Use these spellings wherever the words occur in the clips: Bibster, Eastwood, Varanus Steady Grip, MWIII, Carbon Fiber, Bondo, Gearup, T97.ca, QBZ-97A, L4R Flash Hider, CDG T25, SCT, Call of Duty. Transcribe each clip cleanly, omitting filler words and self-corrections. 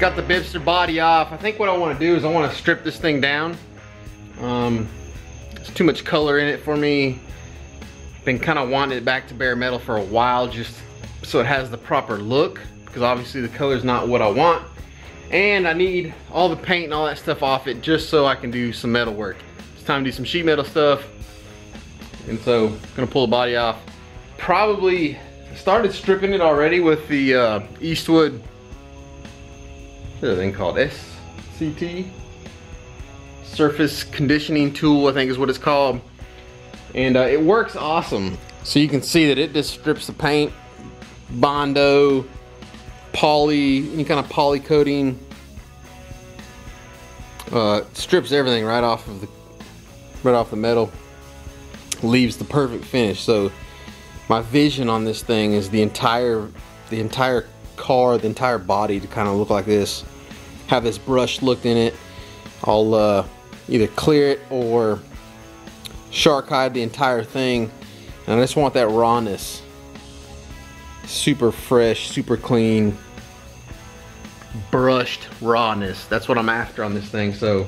Got the Bibster body off. I think what I want to do is I want to strip this thing down. There's too much color in it for me. Been kind of wanting it back to bare metal for a while, just so it has the proper look, because obviously the color's not what I want. And I need all the paint and all that stuff off it just so I can do some metal work. It's time to do some sheet metal stuff. And so I'm gonna pull the body off. Probably started stripping it already with the Eastwood, what's the thing called, SCT? Surface conditioning tool, I think is what it's called. And it works awesome. So you can see that it just strips the paint, Bondo, poly, any kind of poly coating. Strips everything right off the metal. Leaves the perfect finish. So my vision on this thing is the entire car, the entire body to kind of look like this. Have this brushed look in it. I'll either clear it or shark hide the entire thing. And I just want that rawness. Super fresh, super clean, brushed rawness. That's what I'm after on this thing. So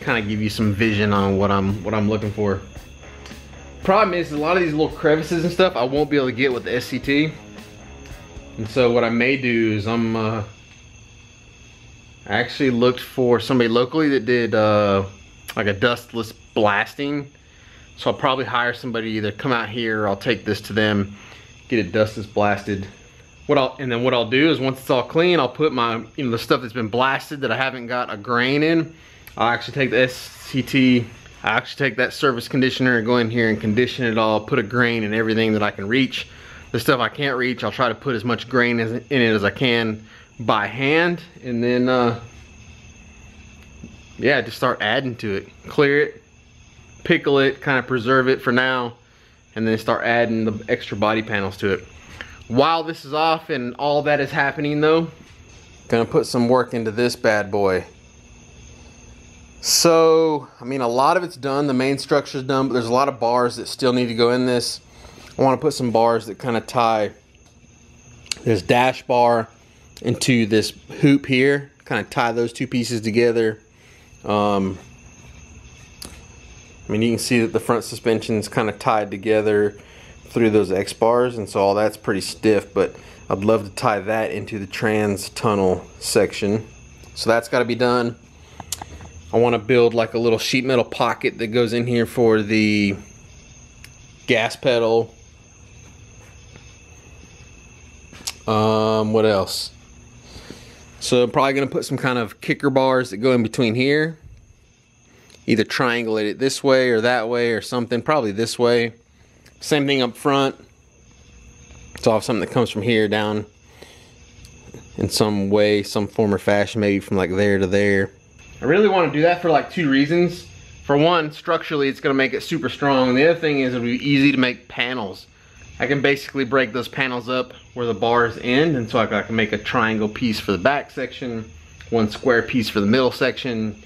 kind of give you some vision on what I'm looking for. Problem is, a lot of these little crevices and stuff I won't be able to get with the SCT. And so what I may do is I'm I actually looked for somebody locally that did like a dustless blasting. So I'll probably hire somebody to either come out here or I'll take this to them, get it dustless blasted. And then what I'll do is once it's all clean, I'll put my, you know, the stuff that's been blasted that I haven't got a grain in. I'll actually take the SCT, I actually take that surface conditioner and go in here and condition it all, put a grain in everything that I can reach. The stuff I can't reach, I'll try to put as much grain in it as I can by hand, and then yeah, just start adding to it. Clear it, pickle it, kind of preserve it for now, and then start adding the extra body panels to it. While this is off and all that is happening though, gonna put some work into this bad boy. So, I mean, a lot of it's done, the main structure's done, but there's a lot of bars that still need to go in this. I wanna put some bars that kinda tie this dash bar into this hoop here, kinda tie those two pieces together. I mean, you can see that the front suspension's kinda tied together through those X bars, and so all that's pretty stiff, but I'd love to tie that into the trans tunnel section. So that's gotta be done. I want to build like a little sheet metal pocket that goes in here for the gas pedal. What else? So I'm probably going to put some kind of kicker bars that go in between here. Either triangulate it this way or that way or something. Probably this way. Same thing up front. So I'll have something that comes from here down in some way, some form or fashion, maybe from like there to there. I really want to do that for like two reasons. For one, structurally it's going to make it super strong, and the other thing is it'll be easy to make panels. I can basically break those panels up where the bars end, and so I can make a triangle piece for the back section, one square piece for the middle section,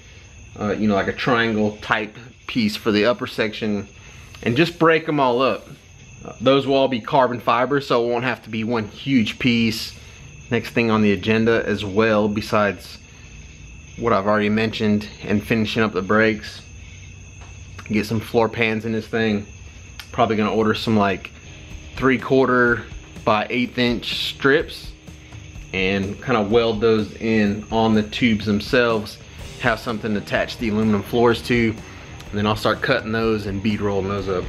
you know, like a triangle type piece for the upper section, and just break them all up. Those will all be carbon fiber, so it won't have to be one huge piece. Next thing on the agenda as well, besides what I've already mentioned and finishing up the brakes, get some floor pans in this thing. Probably gonna order some like 3/4 by 1/8 inch strips and kind of weld those in on the tubes themselves, have something to attach the aluminum floors to, and then I'll start cutting those and bead rolling those up.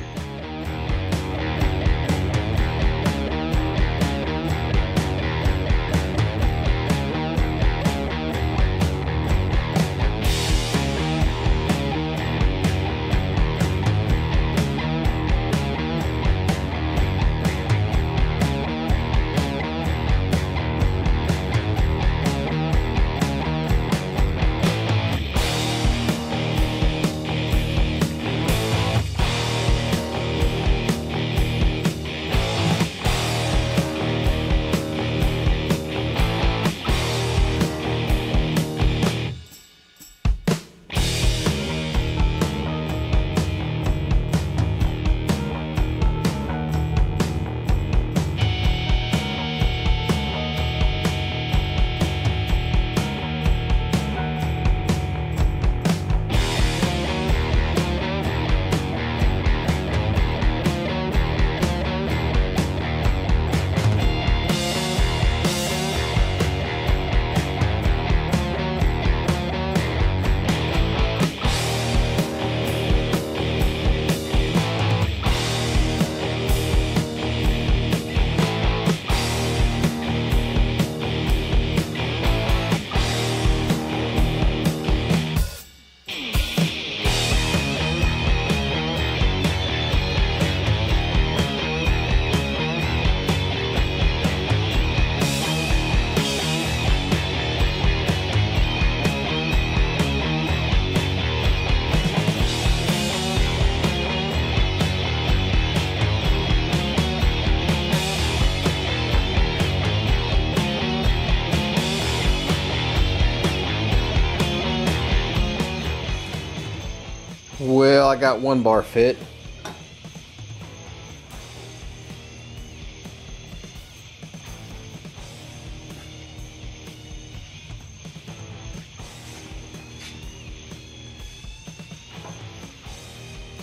Well, I got one bar fit.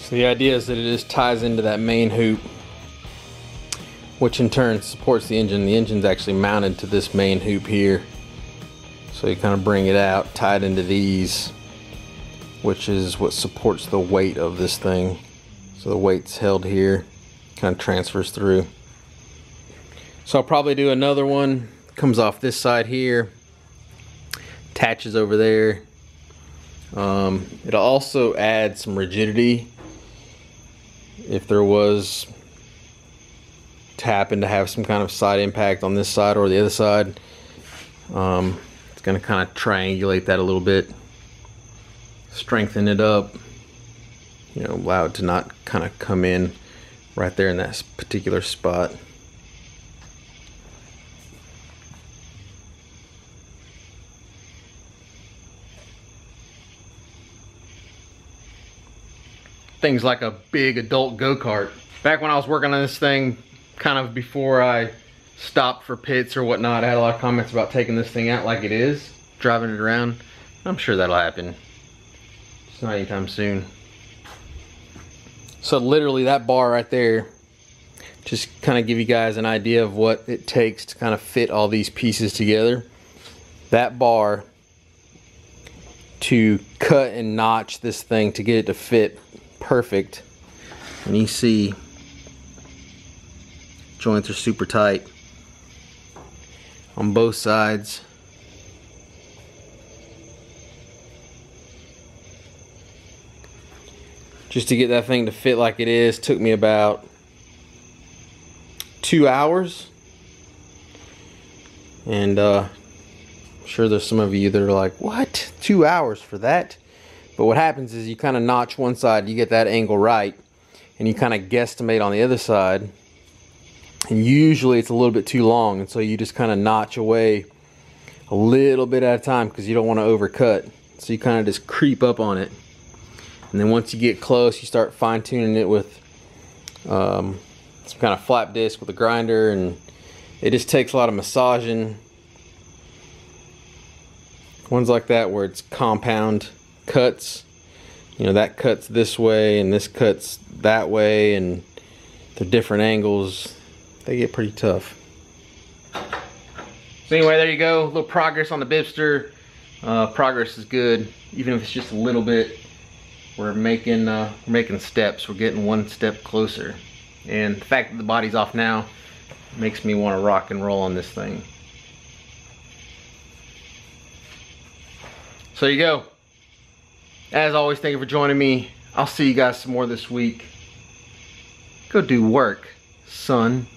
So the idea is that it just ties into that main hoop, which in turn supports the engine. The engine's actually mounted to this main hoop here. So you kind of bring it out, tie it into these, which is what supports the weight of this thing. So the weight's held here, kind of transfers through. So I'll probably do another one, comes off this side here, attaches over there. It'll also add some rigidity if there was to happen to have some kind of side impact on this side or the other side. It's going to kind of triangulate that a little bit. Strengthen it up, you know, allow it to not kind of come in right there in that particular spot. Thing's like a big adult go-kart. Back when I was working on this thing, kind of before I stopped for pits or whatnot, I had a lot of comments about taking this thing out like it is, driving it around. I'm sure that'll happen. It's not anytime soon. So literally that bar right there, just kind of give you guys an idea of what it takes to kind of fit all these pieces together. That bar to cut and notch this thing to get it to fit perfect. And you see joints are super tight on both sides. Just to get that thing to fit like it is took me about 2 hours. And I'm sure there's some of you that are like, what? 2 hours for that? But what happens is you kind of notch one side, you get that angle right, and you kind of guesstimate on the other side. And usually it's a little bit too long, and so you just kind of notch away a little bit at a time because you don't want to overcut. So you kind of just creep up on it. And then once you get close, you start fine-tuning it with some kind of flap disc with a grinder, and it just takes a lot of massaging. Ones like that where it's compound cuts, you know, that cuts this way and this cuts that way, and the different angles, they get pretty tough. So anyway, there you go, a little progress on the Bibster. Progress is good, even if it's just a little bit. We're making steps. We're getting one step closer. And the fact that the body's off now makes me want to rock and roll on this thing. So there you go. As always, thank you for joining me. I'll see you guys some more this week. Go do work, son.